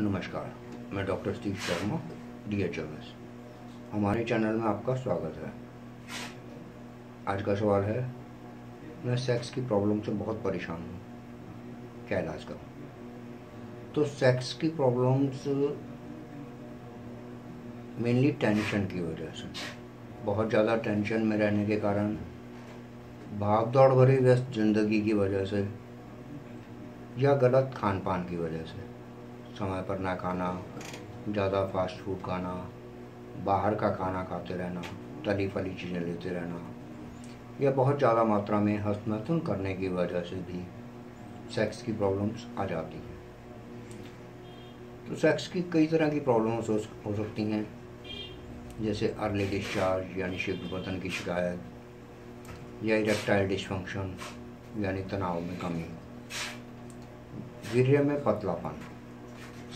नमस्कार, मैं doctor Steve Sharma DHMS। हमारे चैनल में आपका स्वागत है। आज का सवाल है, मैं सेक्स की प्रॉब्लम से बहुत परेशान हूँ, क्या इलाज करूँ? तो सेक्स की प्रॉब्लम्स मेनली टेंशन की वजह से, बहुत ज़्यादा टेंशन में रहने के कारण, भाग दौड़ भरी व्यस्त ज़िंदगी की वजह से या गलत खान पान की वजह से, समय पर ना खाना, ज़्यादा फास्ट फूड खाना, बाहर का खाना खाते रहना, तली फली चीज़ें लेते रहना या बहुत ज़्यादा मात्रा में हस्तमैथुन करने की वजह से भी सेक्स की प्रॉब्लम्स आ जाती हैं। तो सेक्स की कई तरह की प्रॉब्लम्स हो सकती हैं, जैसे अर्ली डिस्चार्ज यानी शीघ्र पतन की शिकायत या इरेक्टाइल डिस्फंक्शन यानी तनाव में कमी, वीर्य में पतलापन,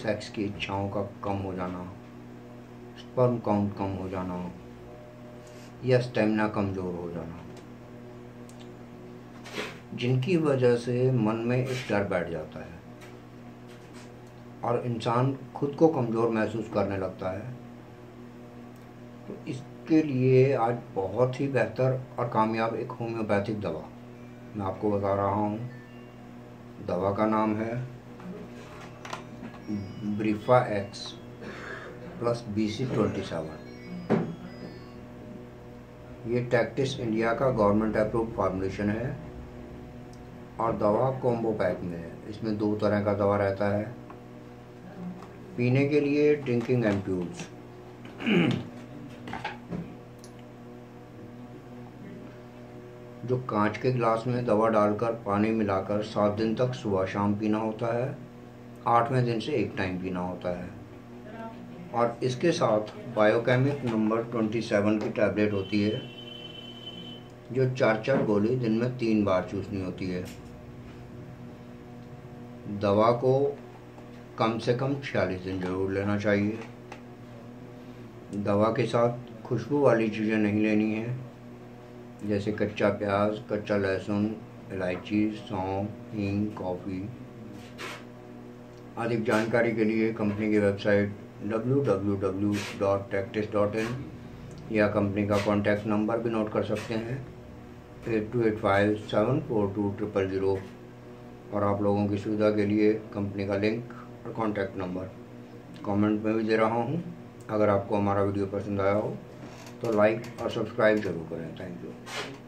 सेक्स की इच्छाओं का कम हो जाना, स्पर्म काउंट कम हो जाना या स्टेमिना कमज़ोर हो जाना, जिनकी वजह से मन में एक डर बैठ जाता है और इंसान खुद को कमज़ोर महसूस करने लगता है। तो इसके लिए आज बहुत ही बेहतर और कामयाब एक होम्योपैथिक दवा मैं आपको बता रहा हूँ। दवा का नाम है ब्रिफा एक्स प्लस BC 27। ये टैक्टिस इंडिया का गवर्नमेंट अप्रूव्ड फार्मूलेशन है और दवा कॉम्बो पैक में है। इसमें 2 तरह का दवा रहता है, पीने के लिए ड्रिंकिंग एम्प्यूल्स जो कांच के गिलास में दवा डालकर पानी मिलाकर 7 दिन तक सुबह शाम पीना होता है, 8वें दिन से एक टाइम पीना होता है। और इसके साथ बायोकेमिक नंबर 27 की टैबलेट होती है जो 4-4 गोली दिन में 3 बार चूसनी होती है। दवा को कम से कम 46 दिन जरूर लेना चाहिए। दवा के साथ खुशबू वाली चीज़ें नहीं लेनी है, जैसे कच्चा प्याज, कच्चा लहसुन, इलायची, सौंफ, हींग, कॉफ़ी आदि। जानकारी के लिए कंपनी की वेबसाइट www.tactis.in या कंपनी का कॉन्टैक्ट नंबर भी नोट कर सकते हैं 8285742000। और आप लोगों की सुविधा के लिए कंपनी का लिंक और कॉन्टैक्ट नंबर कमेंट में भी दे रहा हूँ। अगर आपको हमारा वीडियो पसंद आया हो तो लाइक और सब्सक्राइब जरूर करें। Thank you.